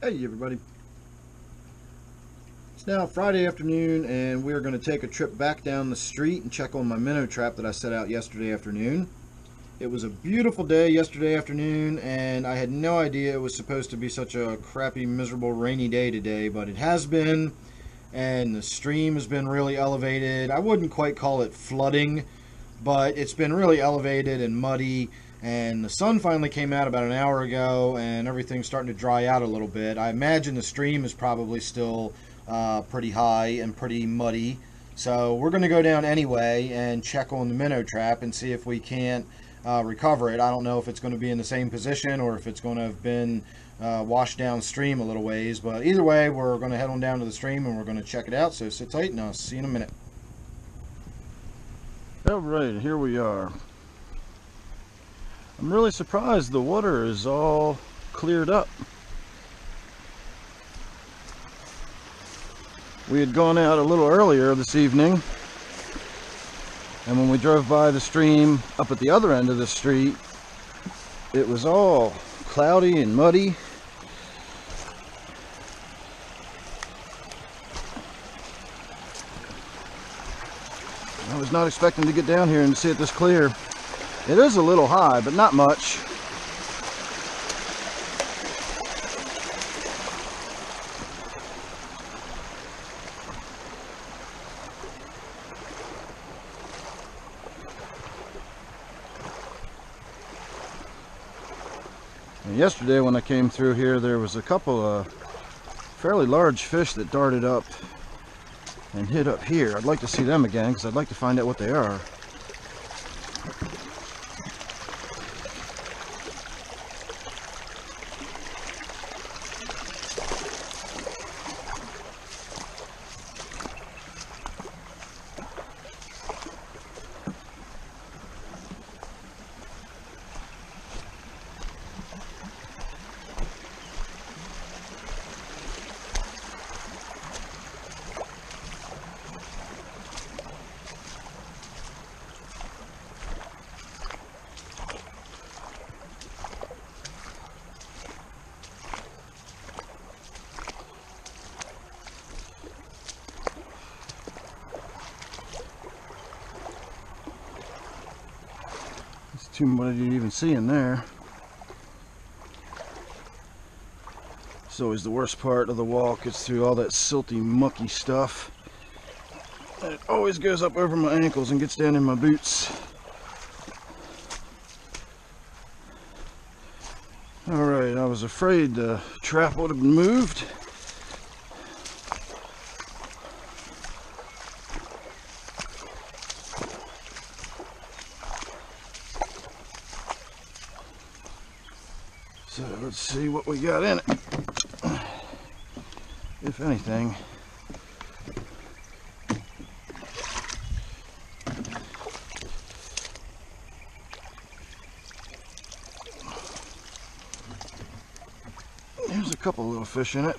Hey everybody, it's now Friday afternoon and we're going to take a trip back down the street and check on my minnow trap that I set out yesterday afternoon. It was a beautiful day yesterday afternoon and I had no idea it was supposed to be such a crappy, miserable, rainy day today, but it has been, and the stream has been really elevated. I wouldn't quite call it flooding, but it's been really elevated and muddy. And the sun finally came out about an hour ago and everything's starting to dry out a little bit. I imagine the stream is probably still pretty high and pretty muddy. So we're going to go down anyway and check on the minnow trap and see if we can't recover it. I don't know if it's going to be in the same position or if it's going to have been washed downstream a little ways. But either way, we're going to head on down to the stream and we're going to check it out. So sit tight and I'll see you in a minute. All right, here we are. I'm really surprised the water is all cleared up. We had gone out a little earlier this evening, and when we drove by the stream up at the other end of the street, it was all cloudy and muddy. I was not expecting to get down here and see it this clear. It is a little high, but not much. And yesterday when I came through here, there was a couple of fairly large fish that darted up and hit up here. I'd like to see them again because I'd like to find out what they are. Too much to even see in there. It's always the worst part of the walk. It's through all that silty, mucky stuff. And it always goes up over my ankles and gets down in my boots. Alright, I was afraid the trap would have moved. So let's see what we got in it, if anything. There's a couple little fish in it.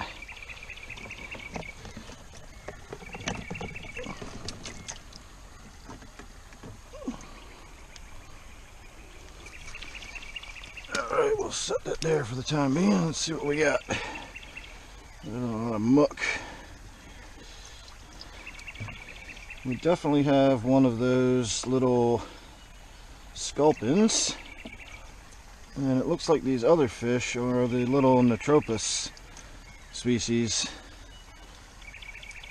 Set that there for the time being. Let's see what we got. A lot of muck. We definitely have one of those little sculpins, and it looks like these other fish are the little Notropis species.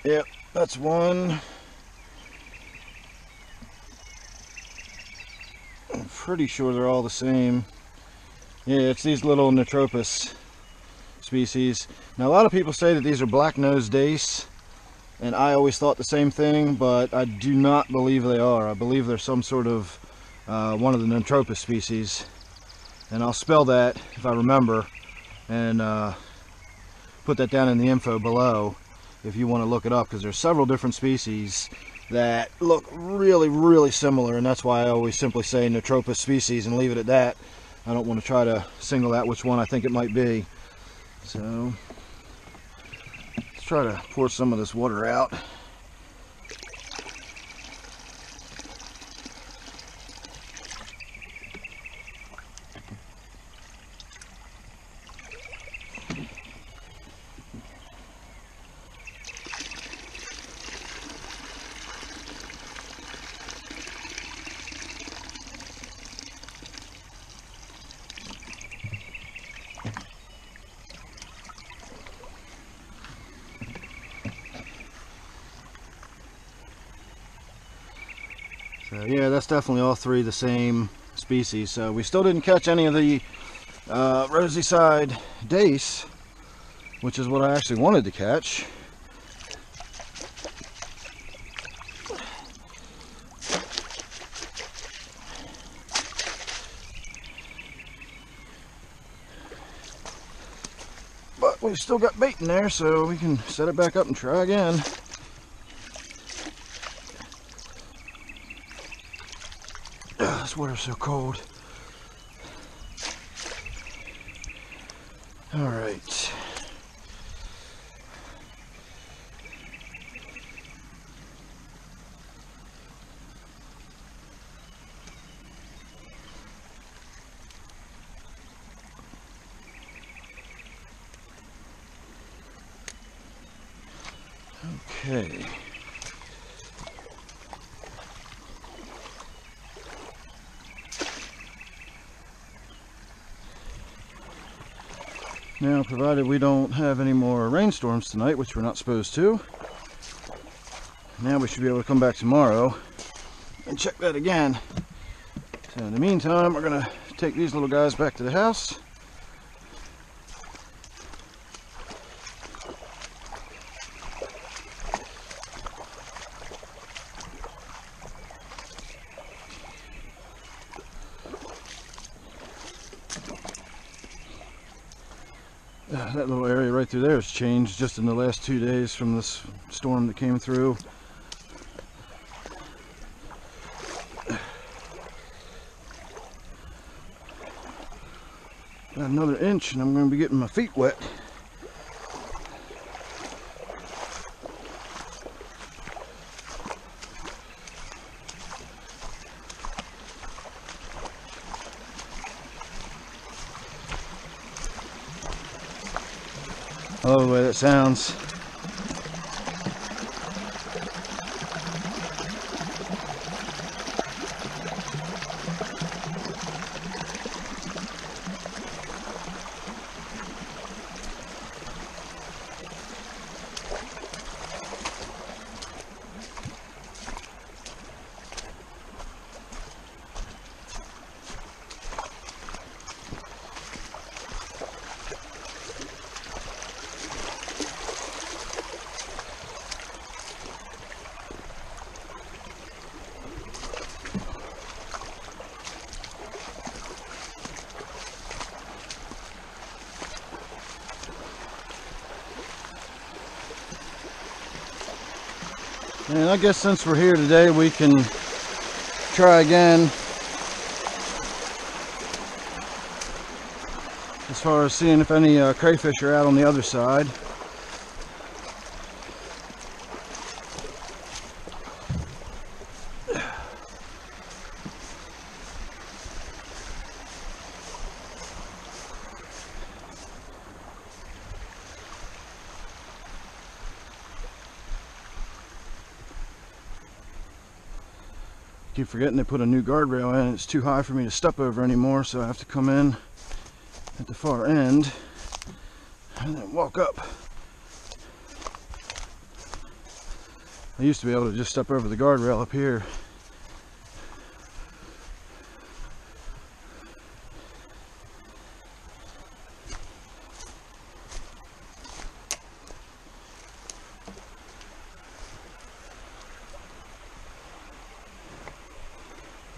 Yep, that's one. I'm pretty sure they're all the same. Yeah, it's these little Notropis species. Now, a lot of people say that these are black-nosed dace, and I always thought the same thing, but I do not believe they are. I believe they're some sort of one of the Notropis species, and I'll spell that if I remember, and put that down in the info below if you want to look it up, because there's several different species that look really, really similar, and that's why I always simply say Notropis species and leave it at that. I don't want to try to single out which one I think it might be. So let's try to pour some of this water out. So yeah, that's definitely all three the same species. So we still didn't catch any of the Rosyside Dace, which is what I actually wanted to catch. But we've still got bait in there, so we can set it back up and try again. This water's so cold. All right. Okay. Now, provided we don't have any more rainstorms tonight, which we're not supposed to, now we should be able to come back tomorrow and check that again. So in the meantime, we're gonna take these little guys back to the house. That little area right through there has changed just in the last 2 days from this storm that came through. Got another inch and I'm going to be getting my feet wet. I love the way that sounds. And I guess since we're here today, we can try again as far as seeing if any crayfish are out on the other side. Keep forgetting they put a new guardrail in. It's too high for me to step over anymore, so I have to come in at the far end and then walk up. I used to be able to just step over the guardrail up here.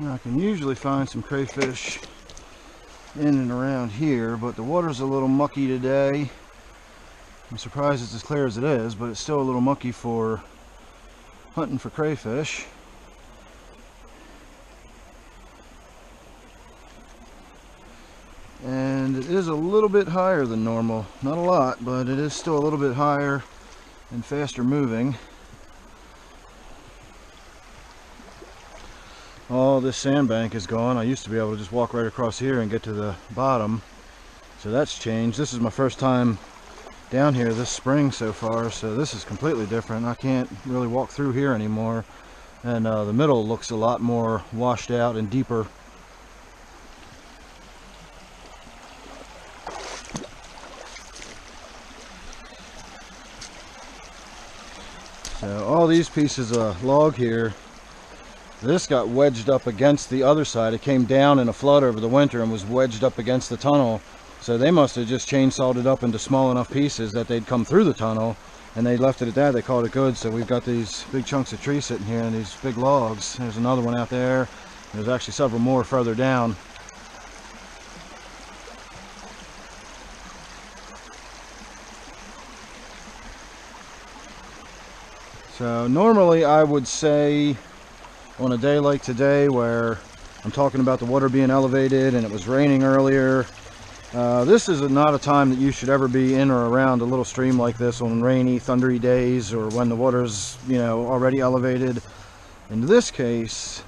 Now I can usually find some crayfish in and around here, but the water's a little mucky today. I'm surprised it's as clear as it is, but it's still a little mucky for hunting for crayfish. And it is a little bit higher than normal. Not a lot, but it is still a little bit higher and faster moving. All this sandbank is gone. I used to be able to just walk right across here and get to the bottom. So that's changed. This is my first time down here this spring so far, so this is completely different. I can't really walk through here anymore. And the middle looks a lot more washed out and deeper. So all these pieces of log here This got wedged up against the other side. It came down in a flood over the winter and was wedged up against the tunnel. So they must have just chainsawed it up into small enough pieces that they'd come through the tunnel, and they left it at that. They called it good. So we've got these big chunks of tree sitting here and these big logs. There's another one out there. There's actually several more further down. So normally I would say on a day like today, where I'm talking about the water being elevated and it was raining earlier, this is not a time that you should ever be in or around a little stream like this on rainy, thundery days, or when the water's, you know, already elevated. In this case,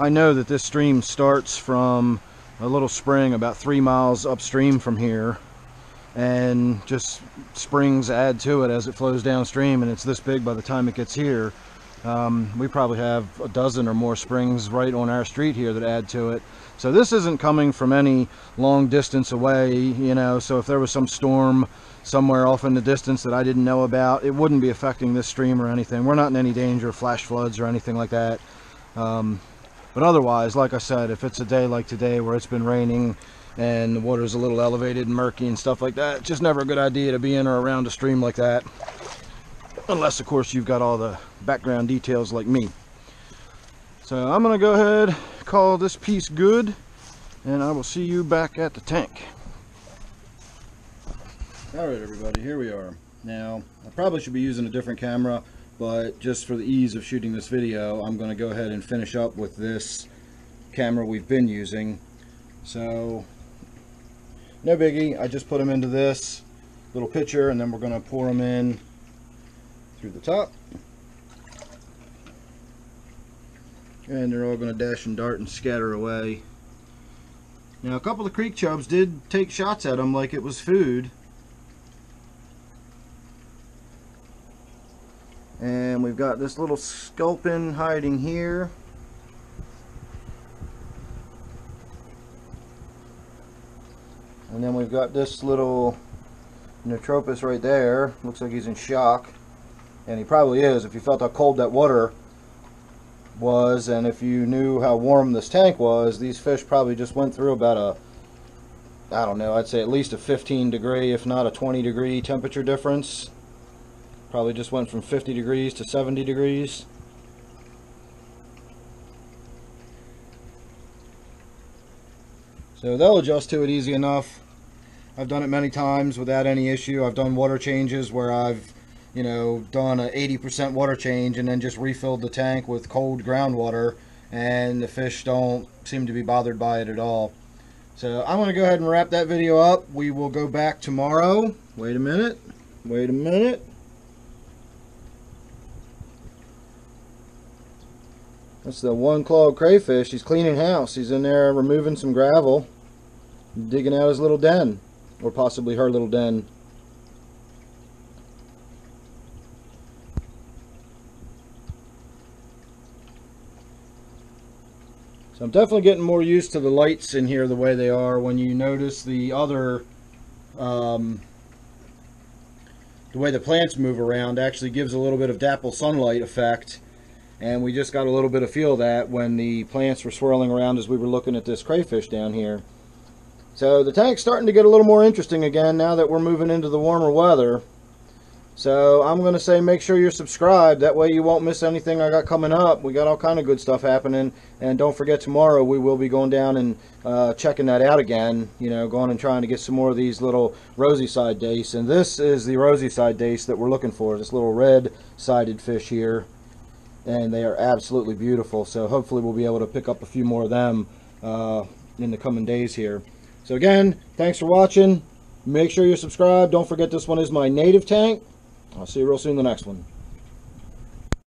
I know that this stream starts from a little spring about 3 miles upstream from here, and just springs add to it as it flows downstream, and it's this big by the time it gets here. We probably have a dozen or more springs right on our street here that add to it. So this isn't coming from any long distance away, you know, so if there was some storm somewhere off in the distance that I didn't know about, it wouldn't be affecting this stream or anything. We're not in any danger of flash floods or anything like that. But otherwise, like I said, if it's a day like today where it's been raining and the water's a little elevated and murky and stuff like that, it's just never a good idea to be in or around a stream like that. Unless, of course, you've got all the background details like me. So I'm going to go ahead, call this piece good, and I will see you back at the tank. All right, everybody, here we are. Now, I probably should be using a different camera, but just for the ease of shooting this video, I'm going to go ahead and finish up with this camera we've been using. So, no biggie, I just put them into this little pitcher, and then we're going to pour them in through the top, and they're all going to dash and dart and scatter away. Now, a couple of creek chubs did take shots at them like it was food, and we've got this little Sculpin hiding here. And then we've got this little Notropis right there. Looks like he's in shock. And he probably is. If you felt how cold that water was, and if you knew how warm this tank was, these fish probably just went through about a, I don't know, I'd say at least a 15 degree, if not a 20 degree temperature difference. Probably just went from 50 degrees to 70 degrees. So they'll adjust to it easy enough. I've done it many times without any issue. I've done water changes where I've, you know, done an 80% water change and then just refilled the tank with cold groundwater, and the fish don't seem to be bothered by it at all. So I'm going to go ahead and wrap that video up. We will go back tomorrow. Wait a minute. Wait a minute. That's the one-clawed crayfish. He's cleaning house. He's in there removing some gravel, digging out his little den, or possibly her little den. I'm definitely getting more used to the lights in here the way they are. When you notice the other, the way the plants move around actually gives a little bit of dapple sunlight effect. And we just got a little bit of feel of that when the plants were swirling around as we were looking at this crayfish down here. So the tank's starting to get a little more interesting again now that we're moving into the warmer weather. So I'm going to say make sure you're subscribed. That way you won't miss anything I got coming up. We got all kind of good stuff happening. And don't forget, tomorrow we will be going down and checking that out again. You know, going and trying to get some more of these little Rosyside Dace. And this is the Rosyside Dace that we're looking for. This little red-sided fish here. And they are absolutely beautiful. So hopefully we'll be able to pick up a few more of them in the coming days here. So again, thanks for watching. Make sure you're subscribed. Don't forget, this one is my native tank. I'll see you real soon in the next one.